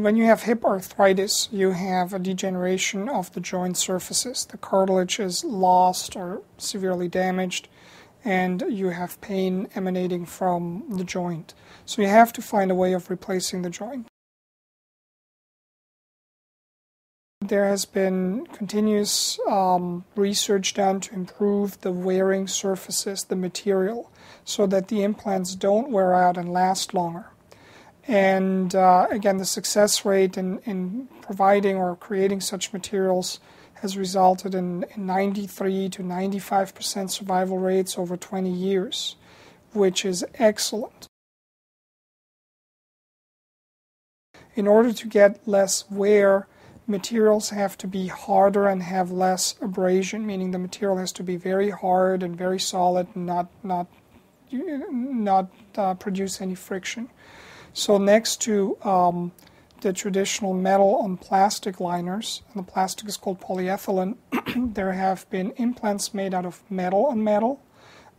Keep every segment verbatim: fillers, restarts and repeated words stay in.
When you have hip arthritis, you have a degeneration of the joint surfaces. The cartilage is lost or severely damaged, and you have pain emanating from the joint. So you have to find a way of replacing the joint. There has been continuous um, research done to improve the wearing surfaces, the material, so that the implants don't wear out and last longer. And uh, again, the success rate in, in providing or creating such materials has resulted in, in ninety-three to ninety-five percent survival rates over twenty years, which is excellent. In order to get less wear, materials have to be harder and have less abrasion, meaning the material has to be very hard and very solid and not, not, not uh, produce any friction. So next to um, the traditional metal on plastic liners, and the plastic is called polyethylene, there have been implants made out of metal on metal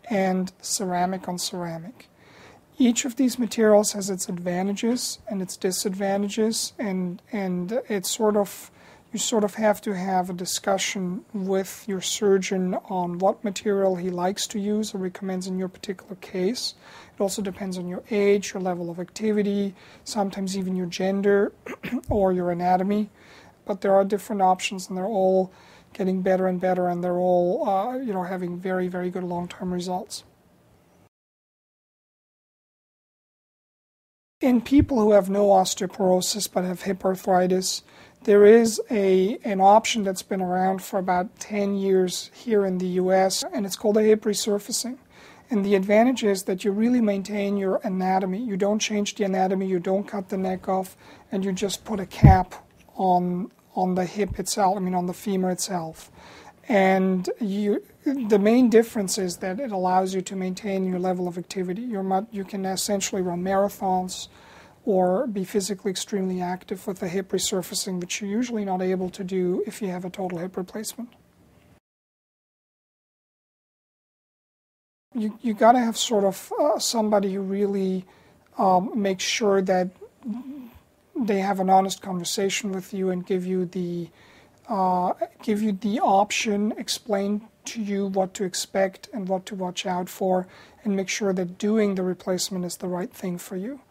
and ceramic on ceramic. Each of these materials has its advantages and its disadvantages, and, and it's sort of, you sort of have to have a discussion with your surgeon on what material he likes to use or recommends in your particular case. It also depends on your age, your level of activity, sometimes even your gender or your anatomy. But there are different options, and they're all getting better and better, and they're all uh, you know, having very, very good long-term results. In people who have no osteoporosis but have hip arthritis, there is a, an option that's been around for about ten years here in the U S, and it's called a hip resurfacing. And the advantage is that you really maintain your anatomy. You don't change the anatomy, you don't cut the neck off, and you just put a cap on, on the hip itself, I mean on the femur itself. And you, the main difference is that it allows you to maintain your level of activity. You're, you can essentially run marathons or be physically extremely active with the hip resurfacing, which you're usually not able to do if you have a total hip replacement. You you got to have sort of uh, somebody who really um, makes sure that they have an honest conversation with you and give you the uh, give you the option, explain to you what to expect and what to watch out for, and make sure that doing the replacement is the right thing for you.